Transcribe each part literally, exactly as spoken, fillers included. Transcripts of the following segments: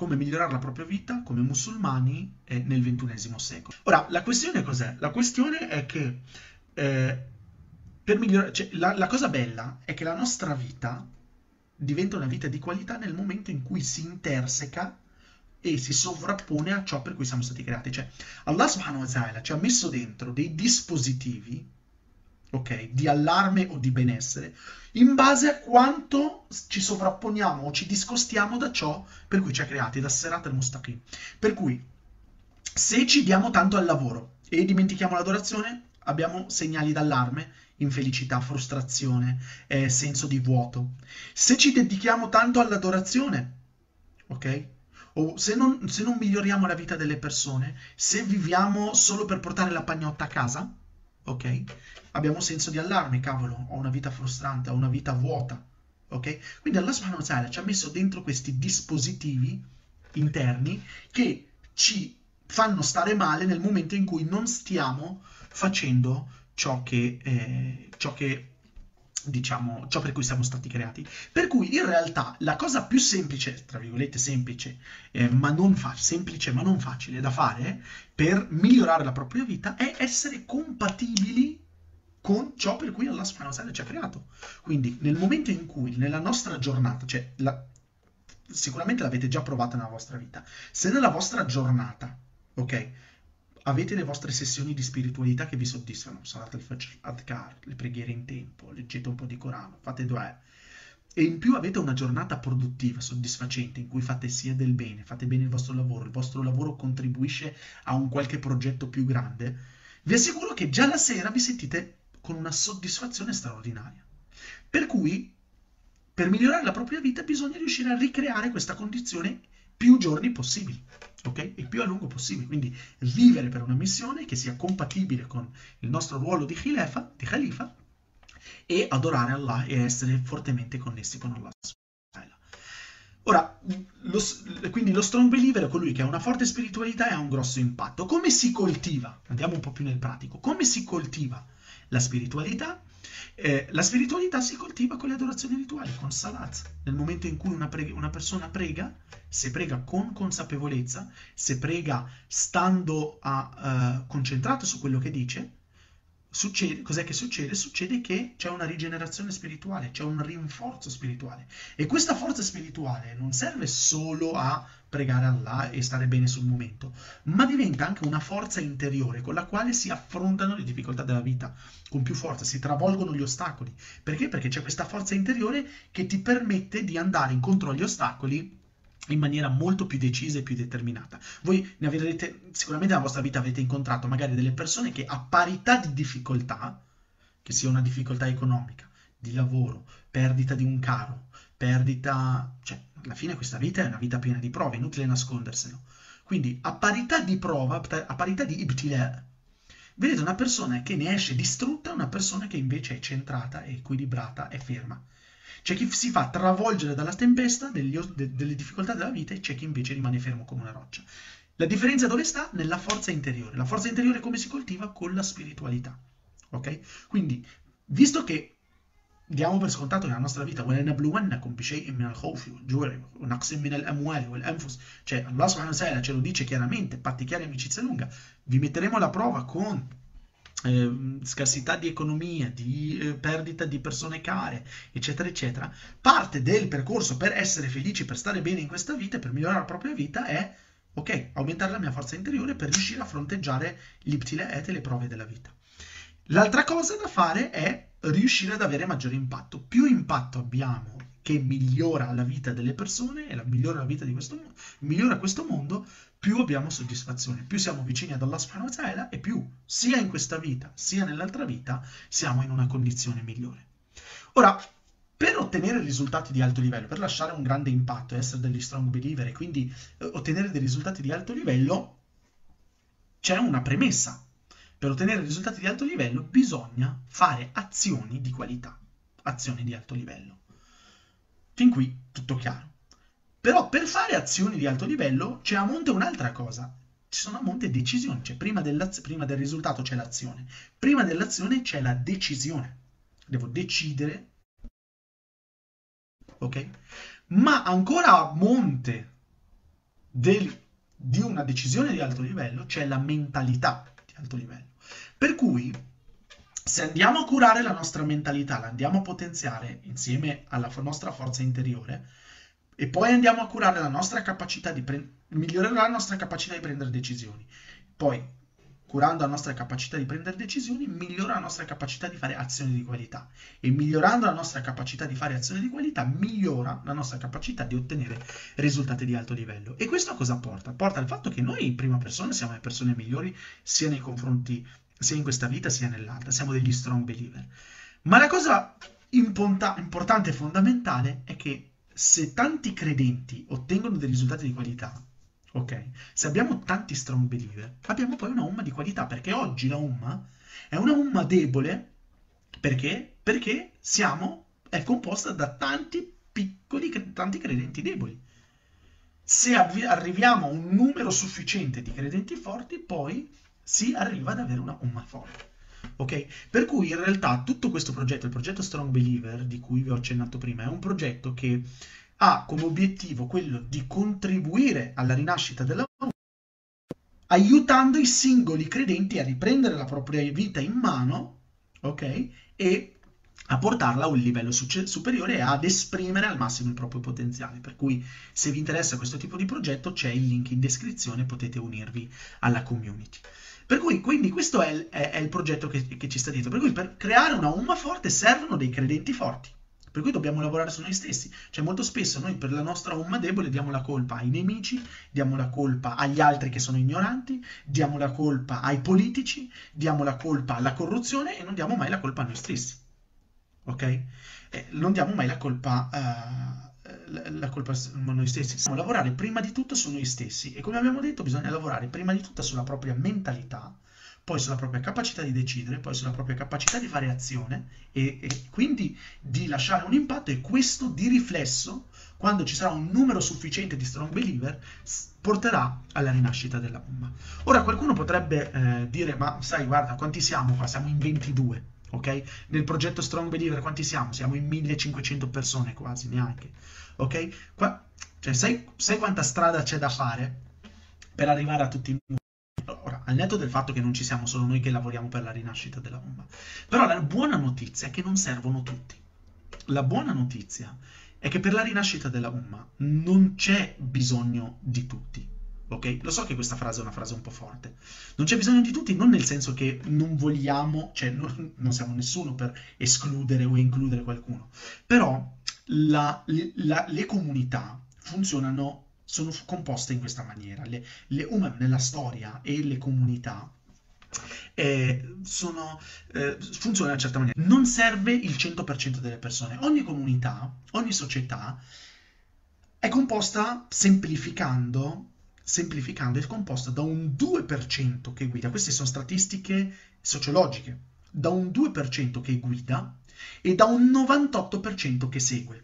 come migliorare la propria vita come musulmani eh, nel ventunesimo secolo. Ora, la questione cos'è? La questione è che eh, per migliorare, cioè, la, la cosa bella è che la nostra vita diventa una vita di qualità nel momento in cui si interseca e si sovrappone a ciò per cui siamo stati creati. Cioè, Allah subhanahu wa ta'ala ci ha messo dentro dei dispositivi, ok, di allarme o di benessere, in base a quanto ci sovrapponiamo o ci discostiamo da ciò per cui ci ha creati, da Serata Mustaqim. Per cui, se ci diamo tanto al lavoro e dimentichiamo l'adorazione, abbiamo segnali d'allarme, infelicità, frustrazione, eh, senso di vuoto. Se ci dedichiamo tanto all'adorazione, ok? O se non, se non miglioriamo la vita delle persone, se viviamo solo per portare la pagnotta a casa, ok? Abbiamo senso di allarme, cavolo, ho una vita frustrante, ho una vita vuota, ok? Quindi Allah subhanahu wa ta'ala ci ha messo dentro questi dispositivi interni che ci fanno stare male nel momento in cui non stiamo facendo ciò che, eh, ciò che diciamo, ciò per cui siamo stati creati. Per cui in realtà la cosa più semplice, tra virgolette semplice, eh, ma non fa- semplice ma non facile da fare per migliorare la propria vita è essere compatibili con ciò per cui Allah subhanahu wa ta'ala ci ha creato. Quindi nel momento in cui, nella nostra giornata, cioè la, sicuramente l'avete già provata nella vostra vita, se nella vostra giornata, ok, avete le vostre sessioni di spiritualità che vi soddisfano, salate il Fajr, Adkar, le preghiere in tempo, leggete un po' di Corano, fate du'a, e in più avete una giornata produttiva, soddisfacente, in cui fate sia del bene, fate bene il vostro lavoro, il vostro lavoro contribuisce a un qualche progetto più grande, vi assicuro che già la sera vi sentite con una soddisfazione straordinaria. Per cui, per migliorare la propria vita bisogna riuscire a ricreare questa condizione più giorni possibili, ok? E più a lungo possibile. Quindi vivere per una missione che sia compatibile con il nostro ruolo di khalifa, di khalifa, e adorare Allah e essere fortemente connessi con Allah. Ora, lo, quindi lo strong believer è colui che ha una forte spiritualità e ha un grosso impatto. Come si coltiva? Andiamo un po' più nel pratico. Come si coltiva la spiritualità? Eh, la spiritualità si coltiva con le adorazioni rituali, con salat. Nel momento in cui una, pre- una persona prega, se prega con consapevolezza, se prega stando a, uh, concentrato su quello che dice, succede, cos'è che succede? Succede che c'è una rigenerazione spirituale, c'è un rinforzo spirituale. E questa forza spirituale non serve solo a pregare Allah e stare bene sul momento, ma diventa anche una forza interiore con la quale si affrontano le difficoltà della vita con più forza, si travolgono gli ostacoli. Perché? Perché c'è questa forza interiore che ti permette di andare incontro agli ostacoli in maniera molto più decisa e più determinata. Voi ne avrete, sicuramente nella vostra vita avete incontrato magari delle persone che a parità di difficoltà, che sia una difficoltà economica, di lavoro, perdita di un caro, perdita, cioè alla fine questa vita è una vita piena di prove, inutile nasconderselo. Quindi a parità di prova, a parità di Ibtila, vedete una persona che ne esce distrutta e una persona che invece è centrata, è equilibrata, è ferma. C'è chi si fa travolgere dalla tempesta degli, de, delle difficoltà della vita e c'è chi invece rimane fermo come una roccia. La differenza dove sta? Nella forza interiore. La forza interiore come si coltiva? Con la spiritualità. Ok? Quindi, visto che diamo per scontato nella nostra vita, cioè Allah subhanahu wa ta'ala ce lo dice chiaramente, patti chiari, amicizia lunga, vi metteremo alla prova con Eh, scarsità di economia, di eh, perdita di persone care, eccetera eccetera. Parte del percorso per essere felici, per stare bene in questa vita, per migliorare la propria vita è, ok, aumentare la mia forza interiore per riuscire a fronteggiare gli ibtila'at e le prove della vita. L'altra cosa da fare è riuscire ad avere maggiore impatto. Più impatto abbiamo che migliora la vita delle persone e la migliora la vita di questo mondo, migliora questo mondo, più abbiamo soddisfazione, più siamo vicini ad Allah subhanahu wa ta'ala e più, sia in questa vita, sia nell'altra vita, siamo in una condizione migliore. Ora, per ottenere risultati di alto livello, per lasciare un grande impatto, essere degli strong believer e quindi eh, ottenere dei risultati di alto livello, c'è una premessa. Per ottenere risultati di alto livello bisogna fare azioni di qualità, azioni di alto livello. Fin qui tutto chiaro. Però per fare azioni di alto livello c'è a monte un'altra cosa, ci sono a monte decisioni, cioè prima, prima del risultato c'è l'azione, prima dell'azione c'è la decisione, devo decidere, ok? Ma ancora a monte del, di una decisione di alto livello c'è la mentalità di alto livello. Per cui, se andiamo a curare la nostra mentalità, la andiamo a potenziare insieme alla nostra forza interiore, e poi andiamo a curare la nostra capacità di prendere, migliorare la nostra capacità di prendere decisioni. Poi, curando la nostra capacità di prendere decisioni, migliora la nostra capacità di fare azioni di qualità. E migliorando la nostra capacità di fare azioni di qualità, migliora la nostra capacità di ottenere risultati di alto livello. E questo a cosa porta? Porta al fatto che noi in prima persona siamo le persone migliori sia nei confronti, sia in questa vita sia nell'altra. Siamo degli strong believer. Ma la cosa imponta- importante e fondamentale è che se tanti credenti ottengono dei risultati di qualità, ok? Se abbiamo tanti strong believer, abbiamo poi una umma di qualità, perché oggi la umma è una umma debole, perché? Perché siamo, è composta da tanti piccoli, tanti credenti deboli. Se avvi- arriviamo a un numero sufficiente di credenti forti, poi si arriva ad avere una umma forte. Ok? Per cui in realtà tutto questo progetto, il progetto Strong Believer, di cui vi ho accennato prima, è un progetto che ha come obiettivo quello di contribuire alla rinascita della umma, aiutando i singoli credenti a riprendere la propria vita in mano, ok? E a portarla a un livello suce- superiore e ad esprimere al massimo il proprio potenziale. Per cui, se vi interessa questo tipo di progetto, c'è il link in descrizione, potete unirvi alla community. Per cui, quindi, questo è il, è, è il progetto che, che ci sta dietro. Per cui, per creare una umma forte servono dei credenti forti. Per cui dobbiamo lavorare su noi stessi. Cioè, molto spesso noi per la nostra umma debole diamo la colpa ai nemici, diamo la colpa agli altri che sono ignoranti, diamo la colpa ai politici, diamo la colpa alla corruzione e non diamo mai la colpa a noi stessi. Ok? Eh, non diamo mai la colpa... Uh... la colpa sono noi stessi. Dobbiamo lavorare prima di tutto su noi stessi e, come abbiamo detto, bisogna lavorare prima di tutto sulla propria mentalità, poi sulla propria capacità di decidere, poi sulla propria capacità di fare azione e, e quindi di lasciare un impatto, e questo di riflesso, quando ci sarà un numero sufficiente di strong believer, porterà alla rinascita della umma. Ora qualcuno potrebbe eh, dire: ma sai, guarda quanti siamo qua, siamo in ventidue. Ok? Nel progetto Strong Believer quanti siamo? Siamo in millecinquecento persone quasi, neanche. Ok? Qua, cioè, sai, sai quanta strada c'è da fare per arrivare a tutti i numeri? Ora, al netto del fatto che non ci siamo solo noi che lavoriamo per la rinascita della bomba. Però la buona notizia è che non servono tutti. La buona notizia è che per la rinascita della bomba non c'è bisogno di tutti. Ok? Lo so che questa frase è una frase un po' forte. Non c'è bisogno di tutti, non nel senso che non vogliamo, cioè non, non siamo nessuno per escludere o includere qualcuno. Però la, la, le comunità funzionano, sono composte in questa maniera. Le, le umma nella storia e le comunità eh, sono, eh, funzionano in una certa maniera. Non serve il cento per cento delle persone. Ogni comunità, ogni società è composta, semplificando... semplificando, è composta da un due per cento che guida, queste sono statistiche sociologiche, da un due per cento che guida e da un novantotto per cento che segue.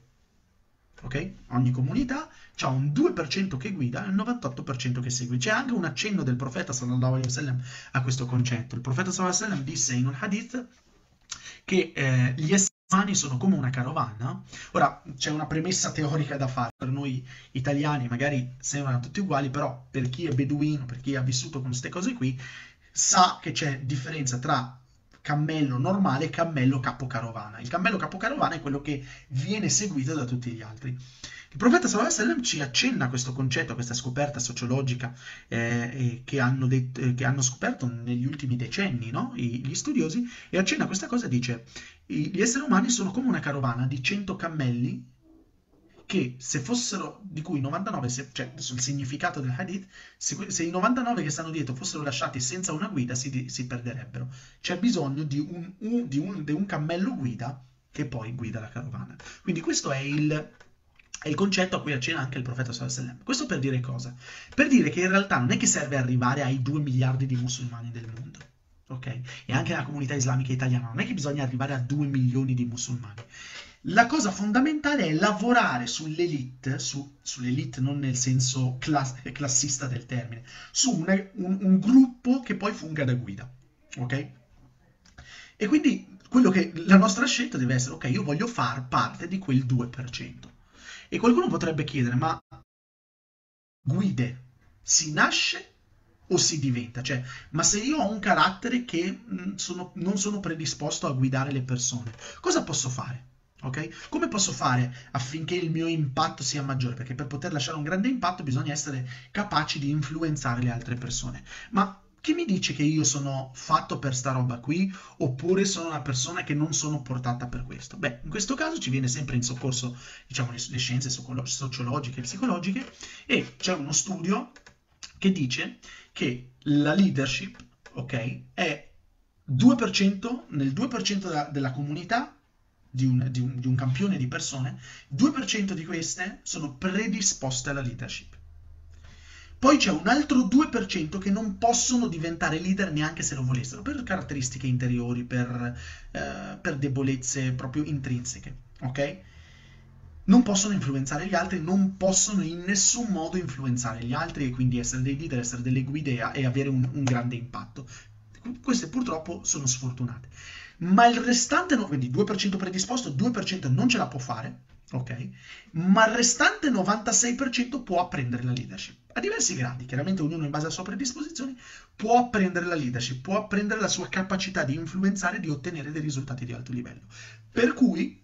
Ok? Ogni comunità ha un due per cento che guida e un novantotto per cento che segue. C'è anche un accenno del profeta Sallallahu Alaihi Wasallam a questo concetto. Il profeta Sallallahu Alaihi Wasallam disse in un hadith che eh, gli esseri umani sono come una carovana. Ora c'è una premessa teorica da fare, per noi italiani magari sembrano tutti uguali, però per chi è beduino, per chi ha vissuto con queste cose qui, sa che c'è differenza tra cammello normale e cammello capocarovana. Il cammello capocarovana è quello che viene seguito da tutti gli altri. Il profeta Sallallahu Alaihi Wasallam ci accenna a questo concetto, a questa scoperta sociologica eh, che, hanno detto, eh, che hanno scoperto negli ultimi decenni, no? I, gli studiosi, e accenna a questa cosa, dice: gli esseri umani sono come una carovana di cento cammelli che, se fossero, di cui novantanove, se, cioè sul significato del hadith, se, se i novantanove che stanno dietro fossero lasciati senza una guida, si, si perderebbero. C'è bisogno di un, un, di, un, di un cammello guida che poi guida la carovana. Quindi questo è il... è il concetto a cui accenna anche il profeta Sallallahu Alaihi Wasallam. Questo per dire cosa? Per dire che in realtà non è che serve arrivare ai due miliardi di musulmani del mondo, ok? E anche la comunità islamica italiana non è che bisogna arrivare a due milioni di musulmani. La cosa fondamentale è lavorare sull'elite, su, sull'elite non nel senso class- classista del termine, su una, un, un gruppo che poi funga da guida, ok? E quindi quello che la nostra scelta deve essere: ok, io voglio far parte di quel due per cento. E qualcuno potrebbe chiedere: ma guide. Si nasce o si diventa? Cioè, ma se io ho un carattere che mh, sono, non sono predisposto a guidare le persone, cosa posso fare? Okay? Come posso fare affinché il mio impatto sia maggiore? Perché per poter lasciare un grande impatto bisogna essere capaci di influenzare le altre persone. Ma chi mi dice che io sono fatto per sta roba qui, oppure sono una persona che non sono portata per questo? Beh, in questo caso ci viene sempre in soccorso, diciamo, le, le scienze sociologiche e psicologiche, e c'è uno studio che dice che la leadership, ok, è due per cento, nel due per cento della, della comunità, Di un, di, un, di un campione di persone, due per cento di queste sono predisposte alla leadership. Poi c'è un altro due per cento che non possono diventare leader neanche se lo volessero, per caratteristiche interiori, per, eh, per debolezze proprio intrinseche, ok? Non possono influenzare gli altri, non possono in nessun modo influenzare gli altri e quindi essere dei leader, essere delle guide e avere un, un grande impatto. Queste purtroppo sono sfortunate. Ma il restante, no, quindi due per cento predisposto, due per cento non ce la può fare, ok? Ma il restante novantasei per cento può apprendere la leadership. A diversi gradi, chiaramente ognuno in base alla sua predisposizione, può apprendere la leadership, può apprendere la sua capacità di influenzare e di ottenere dei risultati di alto livello. Per cui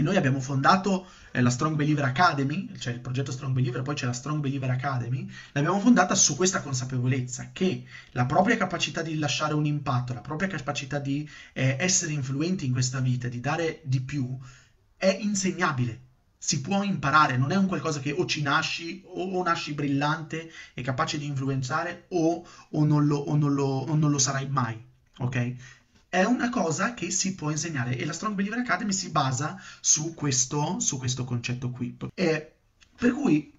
noi abbiamo fondato eh, la Strong Believer Academy, cioè il progetto Strong Believer, poi c'è la Strong Believer Academy, l'abbiamo fondata su questa consapevolezza che la propria capacità di lasciare un impatto, la propria capacità di eh, essere influenti in questa vita, di dare di più, è insegnabile, si può imparare, non è un qualcosa che o ci nasci, o, o nasci brillante e capace di influenzare, o, o, non lo, o, non lo, o non lo sarai mai, ok? È una cosa che si può insegnare e la Strong Believer Academy si basa su questo, su questo concetto qui. E per cui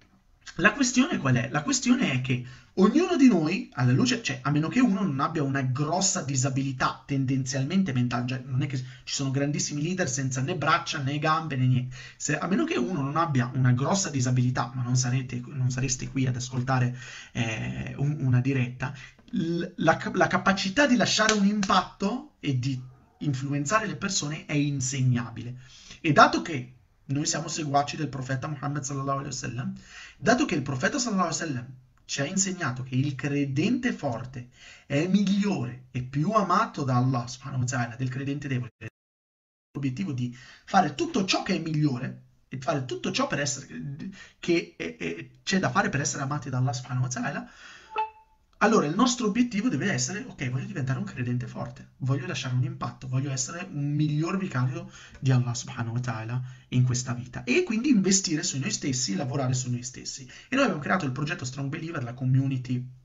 la questione qual è? La questione è che ognuno di noi, alla luce, cioè a meno che uno non abbia una grossa disabilità tendenzialmente mentale, cioè non è che ci sono grandissimi leader senza né braccia né gambe né niente, se, a meno che uno non abbia una grossa disabilità, ma non, sarete, non sareste qui ad ascoltare eh, un, una diretta, La, la capacità di lasciare un impatto e di influenzare le persone è insegnabile. E dato che noi siamo seguaci del profeta Muhammad Sallallahu Alaihi Wasallam, dato che il profeta Sallallahu Alaihi Wasallam ci ha insegnato che il credente forte è migliore e più amato da Allah subhanahu wa ta'ala del credente debole, l'obiettivo di fare tutto ciò che è migliore e fare tutto ciò per essere, che è, è, c'è da fare per essere amati da Allah subhanahu wa ta'ala. Allora il nostro obiettivo deve essere, ok, voglio diventare un credente forte, voglio lasciare un impatto, voglio essere un miglior vicario di Allah subhanahu wa ta'ala in questa vita e quindi investire su noi stessi, lavorare su noi stessi. E noi abbiamo creato il progetto Strong Believer, la community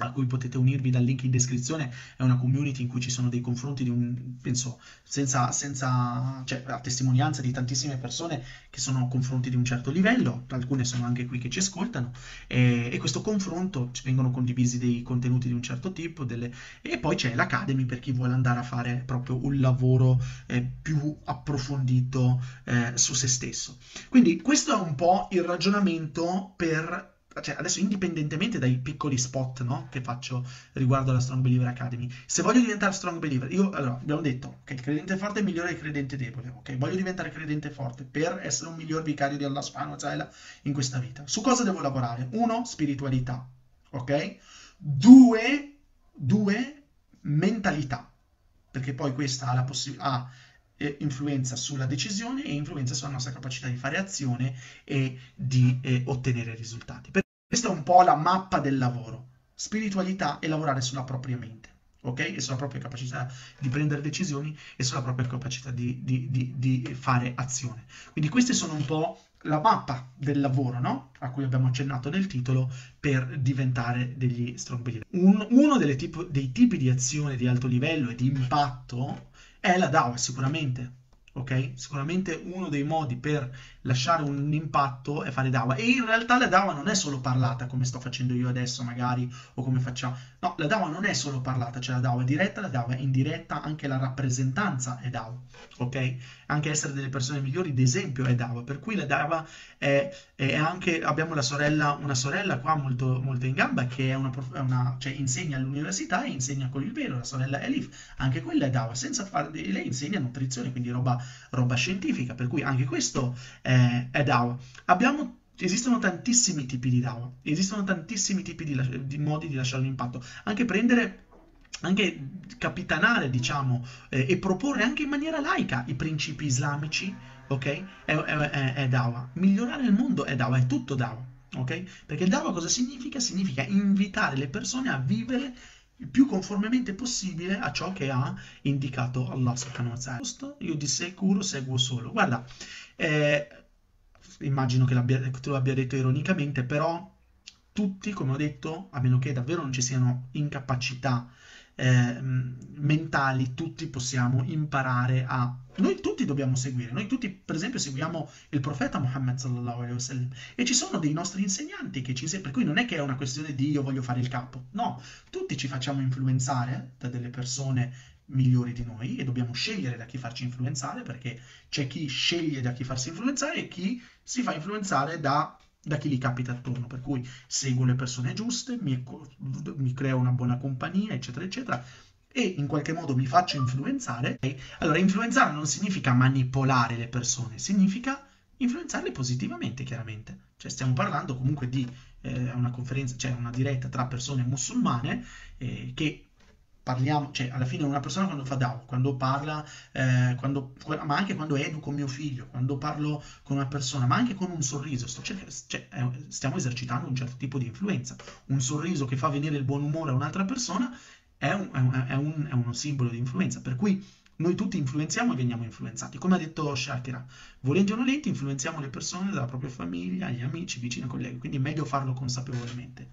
a cui potete unirvi dal link in descrizione, è una community in cui ci sono dei confronti di un, penso, senza, senza cioè, a testimonianza di tantissime persone che sono confronti di un certo livello, alcune sono anche qui che ci ascoltano, e, e questo confronto ci vengono condivisi dei contenuti di un certo tipo, delle, e poi c'è l'Academy per chi vuole andare a fare proprio un lavoro eh, più approfondito eh, su se stesso. Quindi questo è un po' il ragionamento per... Cioè, adesso indipendentemente dai piccoli spot, no, che faccio riguardo alla Strong Believer Academy, se voglio diventare Strong Believer, io allora abbiamo detto che il credente forte è migliore del credente debole, ok? Voglio diventare credente forte per essere un miglior vicario di Allah subhanahu wa ta'ala in questa vita. Su cosa devo lavorare? Uno, spiritualità, ok? Due, due mentalità, perché poi questa ha la possibilità... influenza sulla decisione e influenza sulla nostra capacità di fare azione e di eh, ottenere risultati. Per questa è un po' la mappa del lavoro, spiritualità e lavorare sulla propria mente, ok? E sulla propria capacità di prendere decisioni e sulla propria capacità di, di, di, di fare azione. Quindi queste sono un po' la mappa del lavoro, no? A cui abbiamo accennato nel titolo per diventare degli strong believer. Un, uno delle tipo, dei tipi di azione di alto livello e di impatto è la Da'wah, sicuramente, ok? Sicuramente uno dei modi per lasciare un impatto è fare Da'wah. E in realtà la Da'wah non è solo parlata, come sto facendo io adesso magari, o come facciamo... No, la Da'wah non è solo parlata, c'è la Da'wah diretta, la Da'wah indiretta, anche la rappresentanza è Da'wah, ok? Anche essere delle persone migliori, ad esempio, è Da'wah. Per cui la Da'wah è, è anche... Abbiamo la sorella, una sorella qua molto, molto in gamba, che è una, è una, cioè insegna all'università e insegna con il velo, la sorella Elif. Anche quella è Da'wah, senza fare... Lei insegna nutrizione, quindi roba, roba scientifica, per cui anche questo... è È Da'wah. Abbiamo Esistono tantissimi tipi di da'wah, esistono tantissimi tipi di, di modi di lasciare un impatto, anche prendere... anche capitanare, diciamo, eh, e proporre anche in maniera laica i principi islamici, ok? È, è, è da'wah. Migliorare il mondo è da'wah, è tutto da'wah, ok? Perché il da'wah cosa significa? Significa invitare le persone a vivere il più conformemente possibile a ciò che ha indicato Allah subhanahu wa ta'ala. Io di sicuro seguo solo. Guarda, eh, immagino che tu l'abbia detto ironicamente, però tutti, come ho detto, a meno che davvero non ci siano incapacità Eh, mentali, tutti possiamo imparare a... Noi tutti dobbiamo seguire, noi tutti per esempio seguiamo il profeta Muhammad Sallallahu Alaihi Wasallam e ci sono dei nostri insegnanti che ci insegnano, per cui non è che è una questione di io voglio fare il capo, no, tutti ci facciamo influenzare da delle persone migliori di noi e dobbiamo scegliere da chi farci influenzare, perché c'è chi sceglie da chi farsi influenzare e chi si fa influenzare da... da chi li capita attorno, per cui seguo le persone giuste, mi, mi creo una buona compagnia, eccetera, eccetera, e in qualche modo mi faccio influenzare. Allora, influenzare non significa manipolare le persone, significa influenzarle positivamente, chiaramente. Cioè, stiamo parlando comunque di eh, una conferenza, cioè una diretta tra persone musulmane eh, che... Parliamo, cioè alla fine una persona quando fa da'wah, quando parla, eh, quando, ma anche quando educo mio figlio, quando parlo con una persona, ma anche con un sorriso, sto cercando, cioè, stiamo esercitando un certo tipo di influenza. Un sorriso che fa venire il buon umore a un'altra persona è, un, è, un, è, un, è uno simbolo di influenza, per cui noi tutti influenziamo e veniamo influenzati. Come ha detto Shakira, volenti o nolenti influenziamo le persone della propria famiglia, gli amici, vicini, colleghi, quindi è meglio farlo consapevolmente.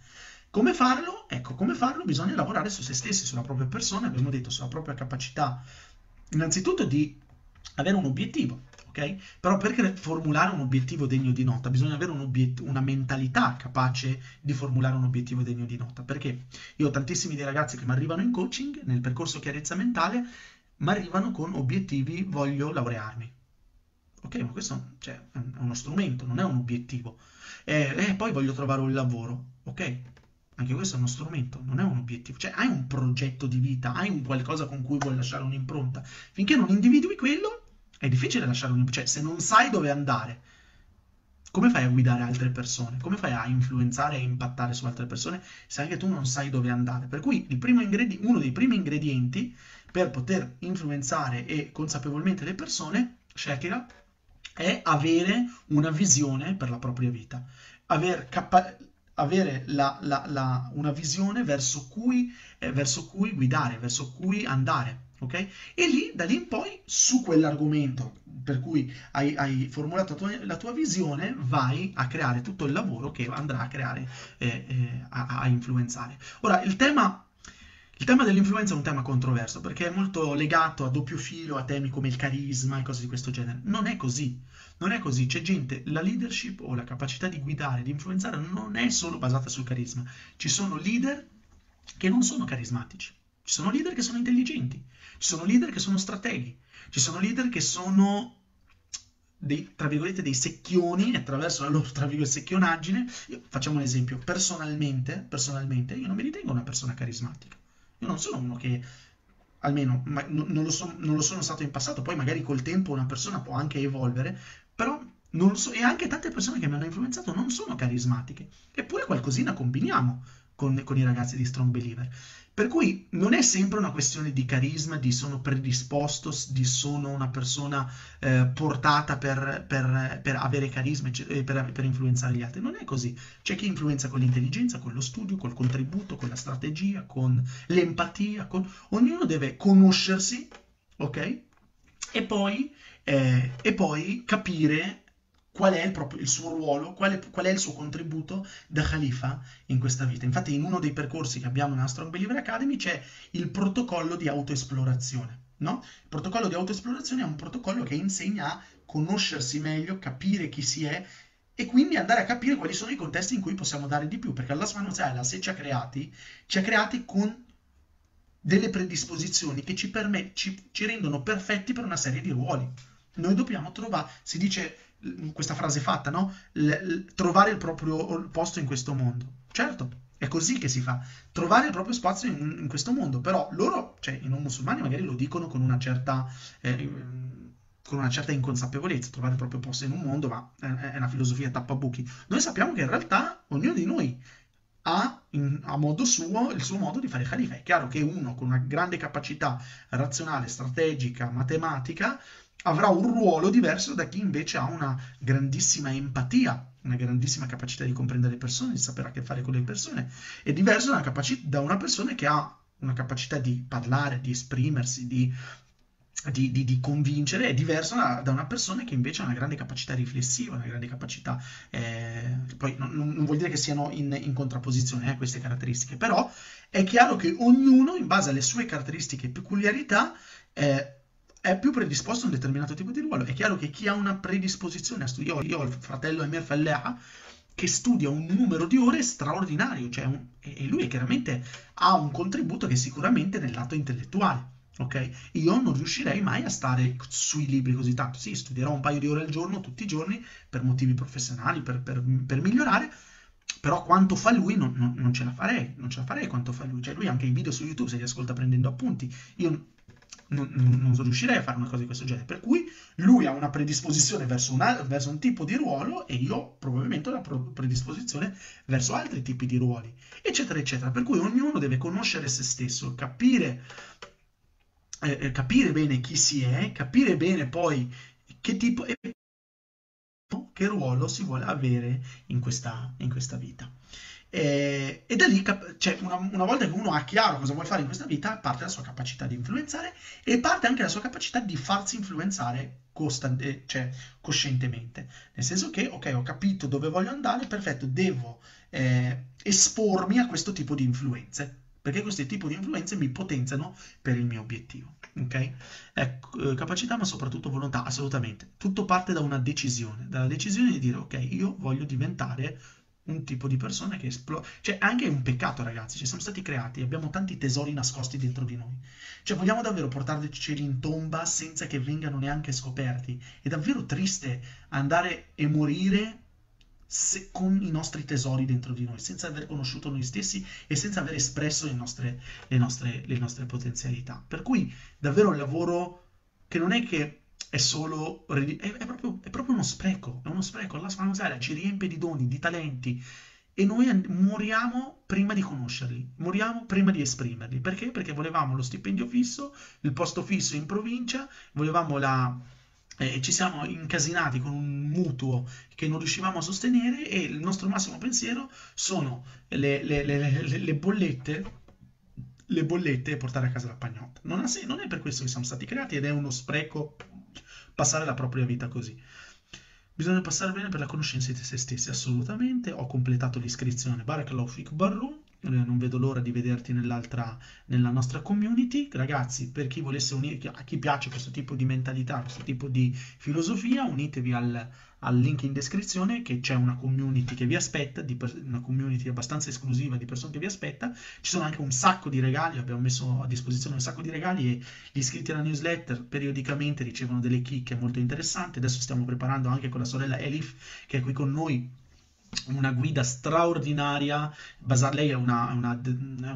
Come farlo? Ecco, come farlo? Bisogna lavorare su se stessi, sulla propria persona, abbiamo detto, sulla propria capacità, innanzitutto di avere un obiettivo, ok? Però per formulare un obiettivo degno di nota bisogna avere un una mentalità capace di formulare un obiettivo degno di nota, perché io ho tantissimi dei ragazzi che mi arrivano in coaching, nel percorso chiarezza mentale, mi arrivano con obiettivi, voglio laurearmi. Ok, ma questo, cioè, è uno strumento, non è un obiettivo. E, e poi voglio trovare un lavoro, ok? Anche questo è uno strumento, non è un obiettivo. Cioè, hai un progetto di vita, hai un qualcosa con cui vuoi lasciare un'impronta. Finché non individui quello, è difficile lasciare un'impronta. Cioè, se non sai dove andare, come fai a guidare altre persone? Come fai a influenzare e impattare su altre persone se anche tu non sai dove andare? Per cui il primo uno dei primi ingredienti per poter influenzare e consapevolmente le persone, Shakira, è avere una visione per la propria vita. Aver capacità... avere la, la, la, una visione verso cui, eh, verso cui guidare, verso cui andare, ok? E lì, da lì in poi, su quell'argomento per cui hai, hai formulato tua, la tua visione, vai a creare tutto il lavoro che andrà a creare, eh, eh, a, a influenzare. Ora, il tema... Il tema dell'influenza è un tema controverso, perché è molto legato a doppio filo, a temi come il carisma e cose di questo genere. Non è così, non è così. C'è gente, la leadership o la capacità di guidare, di influenzare, non è solo basata sul carisma. Ci sono leader che non sono carismatici, ci sono leader che sono intelligenti, ci sono leader che sono strateghi, ci sono leader che sono... dei, tra virgolette, dei secchioni, e attraverso la loro, tra virgolette, secchionaggine. Io, facciamo un esempio, personalmente, personalmente io non mi ritengo una persona carismatica. Io non sono uno che, almeno ma, no, non, lo so, non lo sono stato in passato, poi magari col tempo una persona può anche evolvere, però non lo so, e anche tante persone che mi hanno influenzato non sono carismatiche, eppure qualcosina combiniamo con, con i ragazzi di Strong Believer. Per cui non è sempre una questione di carisma, di sono predisposto, di sono una persona eh, portata per, per, per avere carisma e per, per influenzare gli altri. Non è così. C'è chi influenza con l'intelligenza, con lo studio, col contributo, con la strategia, con l'empatia. Con... Ognuno deve conoscersi, ok? E poi, eh, e poi capire... qual è il, proprio, il suo ruolo, qual è, qual è il suo contributo da khalifa in questa vita. Infatti in uno dei percorsi che abbiamo nella Strong Believer Academy c'è il protocollo di autoesplorazione, no? Il protocollo di autoesplorazione è un protocollo che insegna a conoscersi meglio, capire chi si è e quindi andare a capire quali sono i contesti in cui possiamo dare di più, perché Allah subhanahu wa ta'ala, se ci ha creati, ci ha creati con delle predisposizioni che ci, ci, ci rendono perfetti per una serie di ruoli. Noi dobbiamo trovare, si dice... questa frase fatta, no? L trovare il proprio posto in questo mondo. Certo, è così che si fa. Trovare il proprio spazio in, in questo mondo. Però loro, cioè i non musulmani, magari lo dicono con una certa... Eh, con una certa inconsapevolezza, trovare il proprio posto in un mondo, ma è una filosofia tappabuchi. Noi sappiamo che in realtà ognuno di noi ha in, a modo suo il suo modo di fare khalifa. È chiaro che uno con una grande capacità razionale, strategica, matematica, avrà un ruolo diverso da chi invece ha una grandissima empatia, una grandissima capacità di comprendere le persone, di sapere a che fare con le persone. È diverso da una, da una persona che ha una capacità di parlare, di esprimersi, di... Di, di, di convincere, è diverso da, da una persona che invece ha una grande capacità riflessiva, una grande capacità, eh, poi non, non vuol dire che siano in, in contrapposizione a eh, queste caratteristiche, però è chiaro che ognuno, in base alle sue caratteristiche e peculiarità, eh, è più predisposto a un determinato tipo di ruolo. È chiaro che chi ha una predisposizione a studiare, io ho il fratello M F L A, che studia un numero di ore straordinario, cioè un, e lui chiaramente ha un contributo che è sicuramente nel lato intellettuale. Ok, io non riuscirei mai a stare sui libri così tanto. Sì, studierò un paio di ore al giorno, tutti i giorni, per motivi professionali, per, per, per migliorare, però quanto fa lui non, non, non ce la farei, non ce la farei quanto fa lui. Cioè lui anche i video su YouTube se li ascolta prendendo appunti, io non, non, non riuscirei a fare una cosa di questo genere, per cui lui ha una predisposizione verso, una, verso un tipo di ruolo e io probabilmente ho una predisposizione verso altri tipi di ruoli, eccetera, eccetera. Per cui ognuno deve conoscere se stesso, capire... Eh, capire bene chi si è, capire bene poi che tipo e che ruolo si vuole avere in questa, in questa vita. Eh, e da lì, cioè, una, una volta che uno ha chiaro cosa vuole fare in questa vita, parte la sua capacità di influenzare e parte anche la sua capacità di farsi influenzare costante, cioè, coscientemente. Nel senso che, ok, ho capito dove voglio andare, perfetto, devo eh, espormi a questo tipo di influenze, perché questi tipi di influenze mi potenziano per il mio obiettivo, ok? Ecco, capacità ma soprattutto volontà, assolutamente. Tutto parte da una decisione, dalla decisione di dire, ok, io voglio diventare un tipo di persona che esplora... Cioè, anche è un peccato, ragazzi, ci siamo stati creati, abbiamo tanti tesori nascosti dentro di noi. Cioè, vogliamo davvero portarceli in tomba senza che vengano neanche scoperti? È davvero triste andare e morire... Se, con i nostri tesori dentro di noi, senza aver conosciuto noi stessi e senza aver espresso le nostre, le nostre, le nostre potenzialità. Per cui davvero un lavoro che non è che è solo è, è, proprio, è proprio uno spreco, è uno spreco. Allah subhanahu wa ta'ala ci riempie di doni, di talenti e noi moriamo prima di conoscerli, moriamo prima di esprimerli. Perché? Perché volevamo lo stipendio fisso, il posto fisso in provincia, volevamo la... Eh, ci siamo incasinati con un mutuo che non riuscivamo a sostenere e il nostro massimo pensiero sono le, le, le, le, le bollette le bollette e portare a casa la pagnotta. Non, ha, non è per questo che siamo stati creati ed è uno spreco passare la propria vita così. Bisogna passare bene per la conoscenza di se stessi, assolutamente. Ho completato l'iscrizione, Barakallahu Fik Barru, non vedo l'ora di vederti nell'altra nella nostra community. Ragazzi, per chi volesse unirsi, a chi piace questo tipo di mentalità, questo tipo di filosofia, unitevi al, al link in descrizione, che c'è una community che vi aspetta, di, una community abbastanza esclusiva di persone che vi aspetta. Ci sono anche un sacco di regali, abbiamo messo a disposizione un sacco di regali e gli iscritti alla newsletter periodicamente ricevono delle chicche molto interessanti. Adesso stiamo preparando anche con la sorella Elif, che è qui con noi, una guida straordinaria. Basar, lei è una, una, una,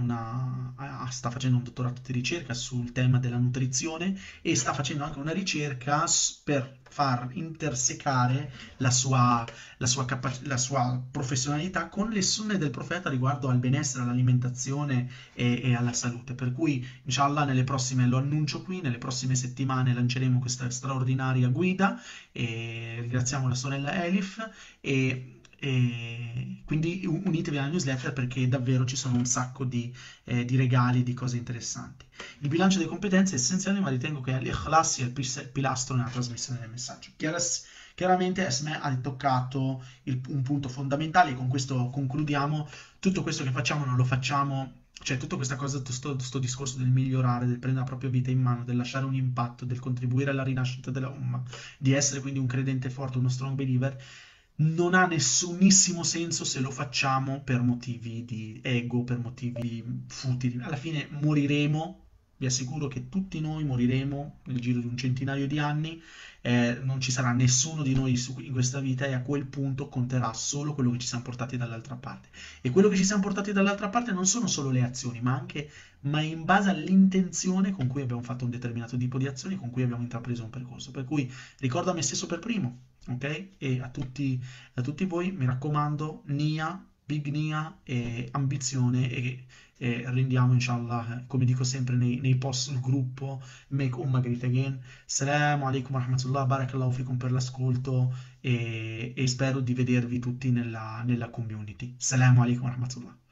una, sta facendo un dottorato di ricerca sul tema della nutrizione e sta facendo anche una ricerca per far intersecare la sua, la sua, capa, la sua professionalità con le sunne del profeta riguardo al benessere, all'alimentazione e, e alla salute. Per cui, inshallah, nelle prossime, lo annuncio qui, nelle prossime settimane lanceremo questa straordinaria guida e ringraziamo la sorella Elif e... E quindi unitevi alla newsletter, perché davvero ci sono un sacco di, eh, di regali e di cose interessanti. Il bilancio delle competenze è essenziale, ma ritengo che l'ikhlas sia il pilastro nella trasmissione del messaggio. Chiaramente Esme ha toccato il, un punto fondamentale, e con questo concludiamo. Tutto questo che facciamo non lo facciamo, cioè tutta questa cosa, sto, sto discorso del migliorare, del prendere la propria vita in mano, del lasciare un impatto, del contribuire alla rinascita della Umma, di essere quindi un credente forte, uno strong believer, non ha nessunissimo senso se lo facciamo per motivi di ego, per motivi futili. Alla fine moriremo vi assicuro che tutti noi moriremo nel giro di un centinaio di anni, eh, non ci sarà nessuno di noi su, in questa vita, e a quel punto conterà solo quello che ci siamo portati dall'altra parte. E quello che ci siamo portati dall'altra parte non sono solo le azioni, ma anche ma in base all'intenzione con cui abbiamo fatto un determinato tipo di azioni, con cui abbiamo intrapreso un percorso. Per cui ricordo a me stesso per primo, ok? E a tutti, a tutti voi, mi raccomando, Nia, Big Nia, e ambizione, e, e rendiamo inshallah, come dico sempre nei, nei post sul gruppo, make Umma great again. Assalamu alaikum wa rahmatullah, barakallahu fikum per l'ascolto, e, e spero di vedervi tutti nella, nella community. Assalamu alaikum wa rahmatullah.